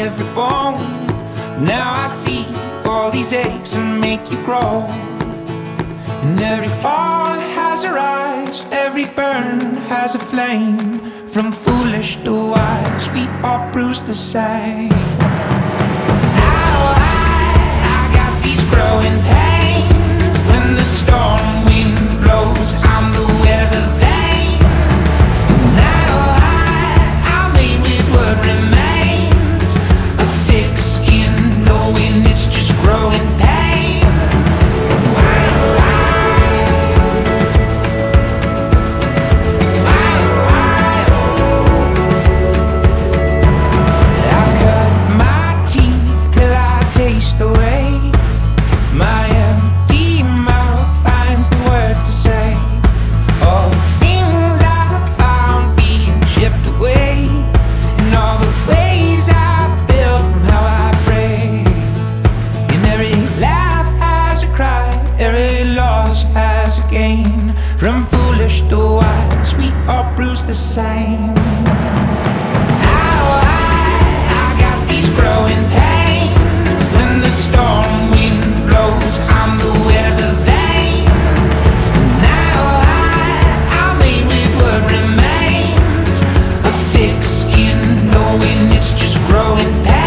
every bone. Now I see all these aches and make you grow. And every fall has a rise, every burn has a flame. From foolish to wise, we all bruise the same. Now I got these growing pains. When the storm wind blows, I'm the weather vane. Now I'm made with what remains, a thick skin, knowing it's just growing pains. From foolish to wise, we all bruise the same. Now I got these growing pains. When the storm wind blows, I'm the weather vane. Now I'm made with what remains, a thick skin, knowing it's just growing pains.